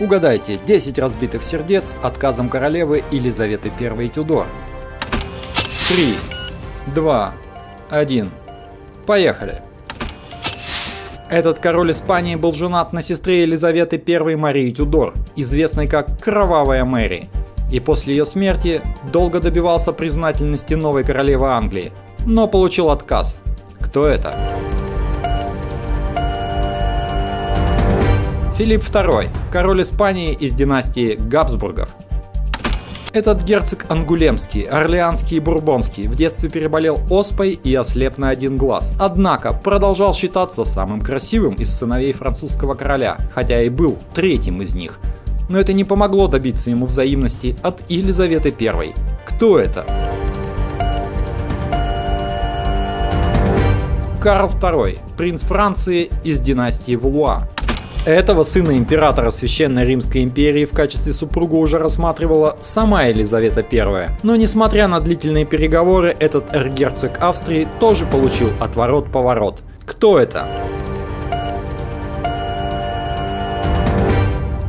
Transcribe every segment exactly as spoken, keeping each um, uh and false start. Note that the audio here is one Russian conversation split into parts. Угадайте, десять разбитых сердец отказом королевы Елизаветы Первой Тюдор. три, два, один. Поехали! Этот король Испании был женат на сестре Елизаветы Первой Марии Тюдор, известной как Кровавая Мэри, и после ее смерти долго добивался признательности новой королевы Англии, но получил отказ. Кто это? Филипп Второй, король Испании из династии Габсбургов. Этот герцог Ангулемский, Орлеанский и Бурбонский в детстве переболел оспой и ослеп на один глаз. Однако продолжал считаться самым красивым из сыновей французского короля, хотя и был третьим из них. Но это не помогло добиться ему взаимности от Елизаветы Первой. Кто это? Карл Второй, принц Франции из династии Влуа. Этого сына императора Священной Римской империи в качестве супруга уже рассматривала сама Елизавета Первая. Но несмотря на длительные переговоры, этот эрцгерцог Австрии тоже получил отворот-поворот. Кто это?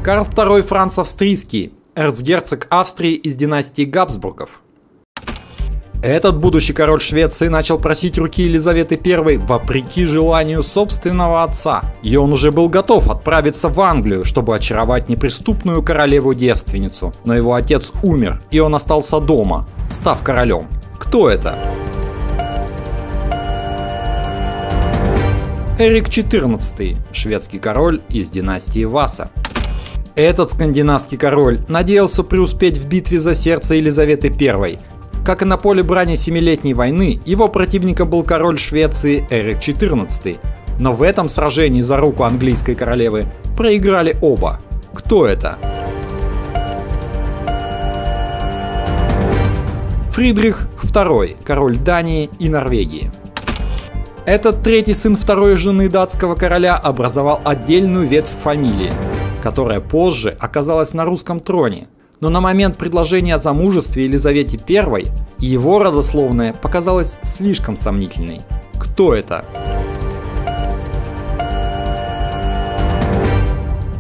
Карл Второй Франц Австрийский, эрцгерцог Австрии из династии Габсбургов. Этот будущий король Швеции начал просить руки Елизаветы Первой вопреки желанию собственного отца, и он уже был готов отправиться в Англию, чтобы очаровать неприступную королеву-девственницу. Но его отец умер, и он остался дома, став королем. Кто это? Эрик Четырнадцатый, шведский король из династии Васа. Этот скандинавский король надеялся преуспеть в битве за сердце Елизаветы Первой. Как и на поле брани Семилетней войны, его противником был король Швеции Эрик Четырнадцатый. Но в этом сражении за руку английской королевы проиграли оба. Кто это? Фридрих Второй, король Дании и Норвегии. Этот третий сын второй жены датского короля образовал отдельную ветвь фамилии, которая позже оказалась на русском троне. Но на момент предложения о замужестве Елизавете Первой его родословная показалась слишком сомнительной. Кто это?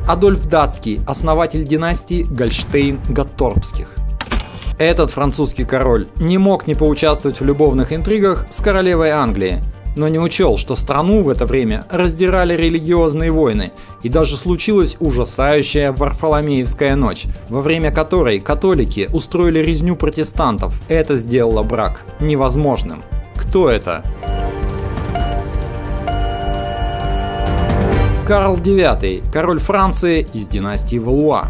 Адольф Датский, основатель династии Гольштейн-Готторпских. Этот французский король не мог не поучаствовать в любовных интригах с королевой Англии, но не учел, что страну в это время раздирали религиозные войны, и даже случилась ужасающая Варфоломеевская ночь, во время которой католики устроили резню протестантов. Это сделало брак невозможным. Кто это? Карл Девятый, король Франции из династии Валуа.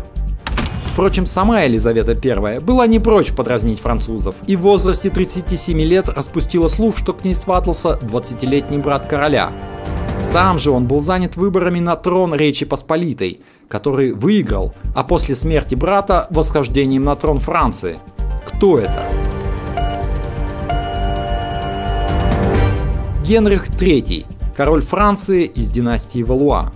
Впрочем, сама Елизавета Первая была не прочь подразнить французов, и в возрасте тридцати семи лет распустила слух, что к ней сватался двадцатилетний брат короля. Сам же он был занят выборами на трон Речи Посполитой, который выиграл, а после смерти брата – восхождением на трон Франции. Кто это? Генрих Третий, король Франции из династии Валуа.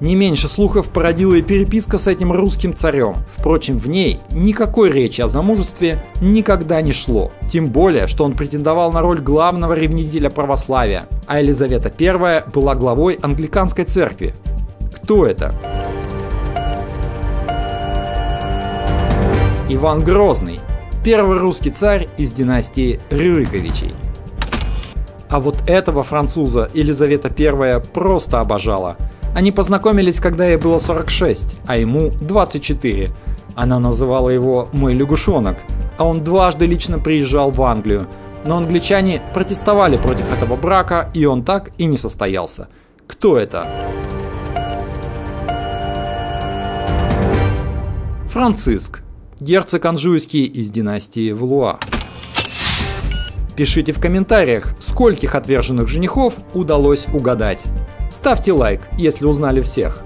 Не меньше слухов породила и переписка с этим русским царем. Впрочем, в ней никакой речи о замужестве никогда не шло. Тем более, что он претендовал на роль главного ревнителя православия, а Елизавета Первая была главой англиканской церкви. Кто это? Иван Грозный, первый русский царь из династии Рюриковичей. А вот этого француза Елизавета Первая просто обожала. Они познакомились, когда ей было сорок шесть, а ему двадцать четыре. Она называла его «мой лягушонок», а он дважды лично приезжал в Англию. Но англичане протестовали против этого брака, и он так и не состоялся. Кто это? Франциск, герцог Анжуйский из династии Влуа. Пишите в комментариях, скольких отверженных женихов удалось угадать. Ставьте лайк, если узнали всех.